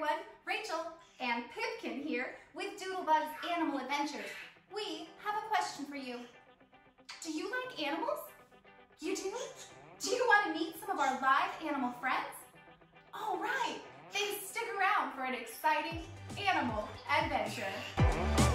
everyone, Rachel and Pipkin here with Doodlebugs Animal Adventures. We have a question for you. Do you like animals? You do? Do you want to meet some of our live animal friends? All right, then stick around for an exciting animal adventure.